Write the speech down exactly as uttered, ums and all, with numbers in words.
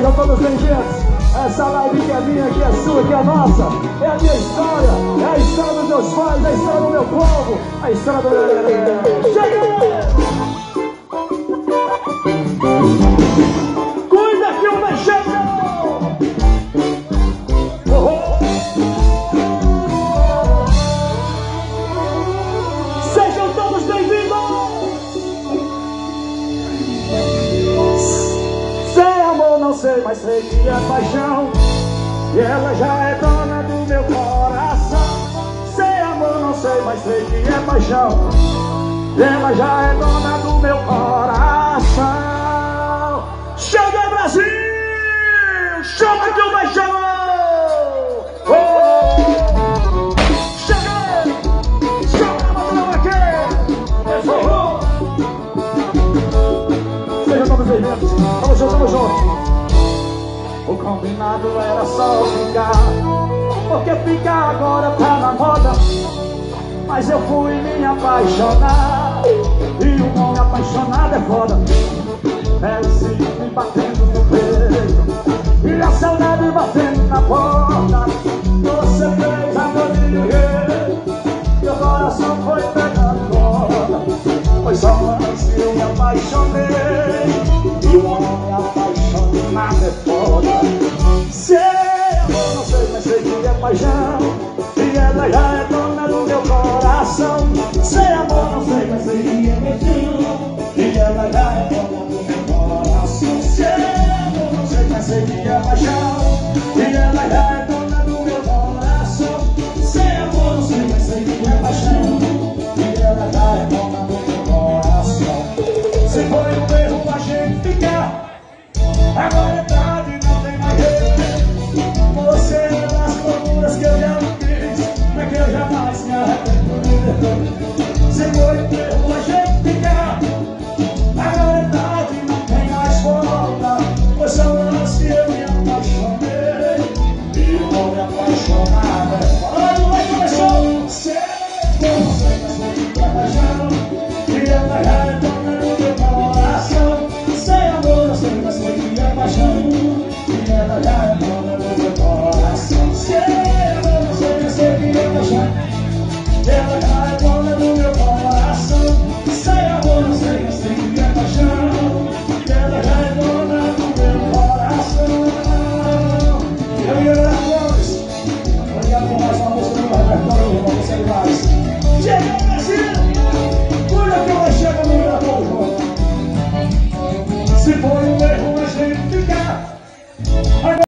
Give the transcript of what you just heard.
chegam todos os sentidos. Essa live que é minha, que é sua, que é nossa, é a minha história, é a história dos meus pais, é a história do meu povo, é a história do meu... Chega! Cuida que o mexeu! Oh! Sejam todos bem-vindos! Sei amor, não sei, mas sei que é paixão, e ela já é dona do meu coração. Sei amor, não sei, mas sei que é paixão, ela já é dona do meu coração. Chega Brasil, chama que o paixão. Oh, chega, chama Madonna aqui. Sejam todos bem-vindos, tamo junto, tamo junto. O combinado era só ficar, porque ficar agora tá na moda. Mas eu fui me apaixonar, e um homem apaixonado é foda. É o ciúme batendo no peito, e a saudade batendo na porta. Você fez a noite.